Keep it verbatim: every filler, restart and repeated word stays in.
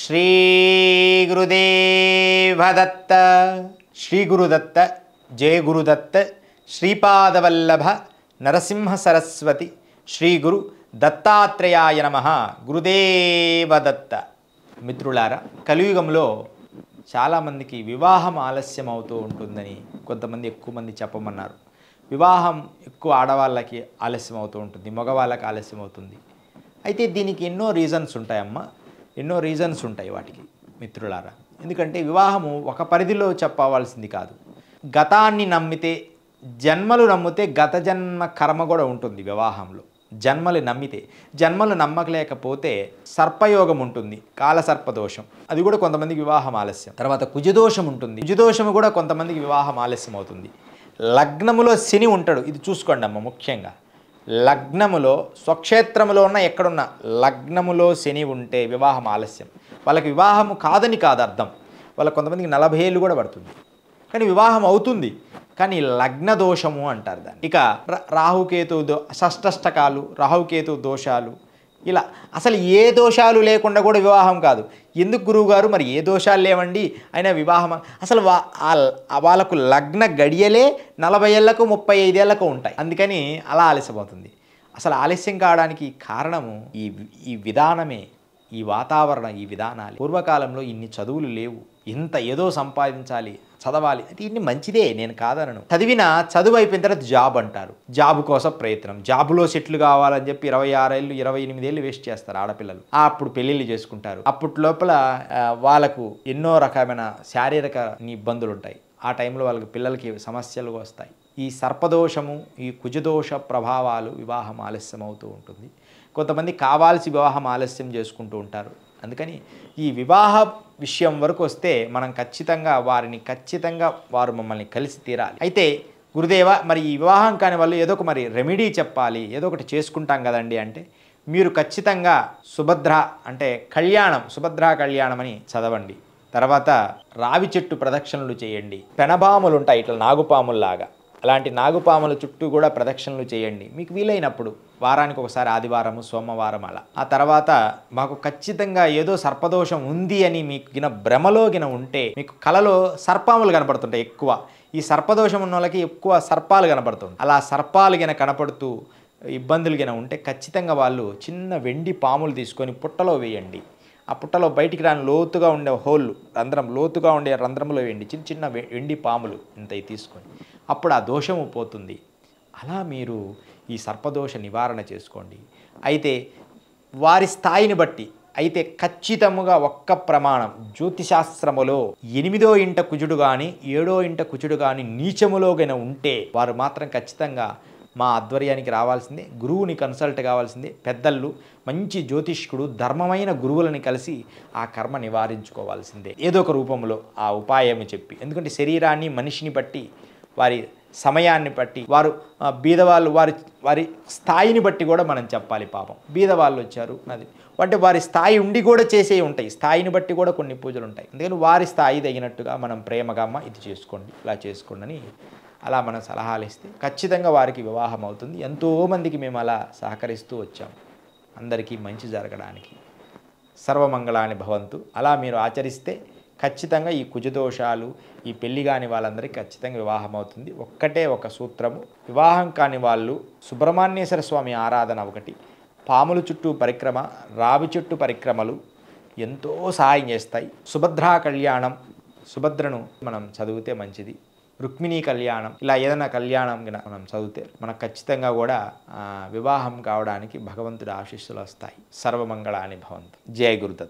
श्री गुरुदेव दत्त श्री गुरुदत्त जय गुरुदत्त श्रीपादवल्लभ नरसिंह सरस्वती श्री गुरु दत्तात्रेयाय नमः गुरुदेव दत्त। మిత్రులారా, కలియుగంలో చాలా మందికి వివాహం ఆలస్యం అవుతూ ఉంటుందని కొంతమంది ఎక్కువ మంది చెప్పమన్నారు. వివాహం ఎక్కువ ఆడవాళ్ళకి ఆలస్యం అవుతూ ఉంటుంది, మగవాళ్ళకి ఆలస్యం అవుతుంది. అయితే దీనికి ఎన్నో రీజన్స్ ఉంటాయమ్మా, ఎన్నో రీజన్స్ ఉంటాయి వాటికి మిత్రులారా. ఎందుకంటే వివాహము ఒక పరిధిలో చెప్పవలసింది కాదు. గతాన్ని నమ్మితే జన్మలు నమ్మితే గత జన్మ కర్మ కూడా ఉంటుంది వివాహంలో. జన్మలు నమ్మితే జన్మలు నమ్మకలేకపోతే సర్పయోగం ఉంటుంది, కాల సర్పదోషం, అది కూడా కొంతమందికి వివాహం ఆలస్యం. తర్వాత కుజదోషం ఉంటుంది, కుజదోషము కూడా కొంతమందికి వివాహం ఆలస్యం అవుతుంది. లగ్నములో శని ఉంటాడు, ఇది చూసుకోండి అమ్మ. ముఖ్యంగా లగ్నములో స్వక్షేత్రములో ఉన్న ఎక్కడున్న లగ్నములో శని ఉంటే వివాహం ఆలస్యం. వాళ్ళకి వివాహము కాదని కాదు అర్థం, వాళ్ళ కొంతమందికి నలభై ఏళ్ళు కూడా పడుతుంది, కానీ వివాహం అవుతుంది, కానీ లగ్న దోషము అంటారు దాన్ని. ఇక రాహుకేతు దో షష్టష్టకాలు రాహుకేతు దోషాలు, ఇలా అసలు ఏ దోషాలు లేకుండా కూడా వివాహం కాదు. ఎందుకు గురువుగారు మరి ఏ దోషాలు లేవండి అయినా వివాహం? అసలు వా వాళ్ళకు లగ్న గడియలే నలభై ఏళ్లకు ముప్పై ఐదేళ్లకు ఉంటాయి, అందుకని అలా ఆలస్యమవుతుంది. అసలు ఆలస్యం కావడానికి కారణము ఈ ఈ విధానమే, ఈ వాతావరణం, ఈ విధానాలు. పూర్వకాలంలో ఇన్ని చదువులు లేవు, ఇంత ఏదో సంపాదించాలి, చదవాలి, అది ఇన్ని మంచిదే, నేను కాదనను. చదివిన చదువు అయిపోయిన తర్వాత జాబ్ అంటారు, జాబ్ కోసం ప్రయత్నం, జాబ్లో సెటిల్ కావాలని చెప్పి ఇరవై ఆరేళ్ళు ఇరవై ఎనిమిదేళ్ళు వేస్ట్ చేస్తారు ఆడపిల్లలు. అప్పుడు పెళ్ళిళ్ళు చేసుకుంటారు, అప్పటి లోపల వాళ్ళకు ఎన్నో రకమైన శారీరక ఇబ్బందులు ఉంటాయి, ఆ టైంలో వాళ్ళకి పిల్లలకి సమస్యలు వస్తాయి. ఈ సర్పదోషము, ఈ కుజదోష ప్రభావాలు వివాహం ఆలస్యం అవుతూ ఉంటుంది. కొంతమంది కావాల్సి వివాహం ఆలస్యం చేసుకుంటూ ఉంటారు. అందుకని ఈ వివాహ విషయం వరకు వస్తే మనం ఖచ్చితంగా వారిని ఖచ్చితంగా వారు మమ్మల్ని కలిసి తీరాలి. అయితే గురుదేవ, మరి ఈ వివాహం కాని వాళ్ళు ఏదో ఒక మరి రెమెడీ చెప్పాలి, ఏదో ఒకటి చేసుకుంటాం కదండి అంటే, మీరు ఖచ్చితంగా సుభద్ర అంటే కళ్యాణం, సుభద్రా కళ్యాణం అని చదవండి. తర్వాత రావి చెట్టు ప్రదక్షిణలు చేయండి. పెనపాములు ఉంటాయి ఇట్లా నాగుపాముల్లాగా, అలాంటి నాగుపాముల చుట్టూ కూడా ప్రదక్షిణలు చేయండి మీకు వీలైనప్పుడు, వారానికి ఒకసారి ఆదివారము సోమవారం అలా. ఆ తర్వాత మాకు ఖచ్చితంగా ఏదో సర్పదోషం ఉంది అని మీకు గిన భ్రమలో గిన ఉంటే, మీకు కలలో సర్పాములు కనపడుతుంటాయి ఎక్కువ, ఈ సర్పదోషం ఉన్న వాళ్ళకి ఎక్కువ సర్పాలు కనపడుతుంటాయి. అలా సర్పాలు గిన కనపడుతూ ఇబ్బందులు గిన ఉంటే ఖచ్చితంగా వాళ్ళు చిన్న వెండి పాములు తీసుకొని పుట్టలో వేయండి. ఆ పుట్టలో బయటికి రాని లోతుగా ఉండే హోళ్ళు, రంధ్రం, లోతుగా ఉండే రంధ్రంలో వేయండి చిన్న చిన్న వెండి పాములు ఇంతవి తీసుకొని, అప్పుడు ఆ దోషము పోతుంది. అలా మీరు ఈ సర్పదోష నివారణ చేసుకోండి. అయితే వారి స్థాయిని బట్టి అయితే ఖచ్చితముగా ఒక్క ప్రమాణం, జ్యోతిశాస్త్రములో ఎనిమిదో ఇంట కుజుడు కానీ ఏడో ఇంట కుజుడు కానీ నీచములోగైన ఉంటే వారు మాత్రం ఖచ్చితంగా మా ఆధ్వర్యానికి రావాల్సిందే, గురువుని కన్సల్ట్ కావాల్సిందే. పెద్దలు, మంచి జ్యోతిష్కుడు, ధర్మమైన గురువులని కలిసి ఆ కర్మ నివారించుకోవాల్సిందే ఏదో ఒక రూపంలో, ఆ ఉపాయం చెప్పి. ఎందుకంటే శరీరాన్ని, మనిషిని బట్టి, వారి సమయాన్ని బట్టి, వారు బీదవాళ్ళు వారి వారి స్థాయిని బట్టి కూడా మనం చెప్పాలి. పాపం బీదవాళ్ళు వచ్చారు అది అంటే వారి స్థాయి ఉండి కూడా చేసే ఉంటాయి, స్థాయిని బట్టి కూడా కొన్ని పూజలు ఉంటాయి. అందుకని వారి స్థాయి తగినట్టుగా మనం ప్రేమగా ఇది చేసుకోండి, ఇలా చేసుకోండి అని అలా మనం సలహాలు ఇస్తే ఖచ్చితంగా వారికి వివాహం అవుతుంది. ఎంతోమందికి మేము అలా సహకరిస్తూ వచ్చాం, అందరికీ మంచి జరగడానికి. సర్వమంగళాని భవంతు. అలా మీరు ఆచరిస్తే ఖచ్చితంగా ఈ కుజదోషాలు, ఈ పెళ్లి కాని వాళ్ళందరికీ ఖచ్చితంగా వివాహం అవుతుంది. ఒక్కటే ఒక సూత్రము, వివాహం కాని వాళ్ళు సుబ్రహ్మణ్యేశ్వర స్వామి ఆరాధన ఒకటి, పాముల చుట్టూ పరిక్రమ, రావి చుట్టూ పరిక్రమలు ఎంతో సహాయం చేస్తాయి. సుభద్రా కళ్యాణం, సుభద్రను మనం చదివితే మంచిది. రుక్మిణీ కళ్యాణం, ఇలా ఏదైనా కళ్యాణం మనం చదివితే మనకు ఖచ్చితంగా కూడా వివాహం కావడానికి భగవంతుడి ఆశీస్సులు వస్తాయి. సర్వమంగళాని భవంతు. జయ గురుదత్.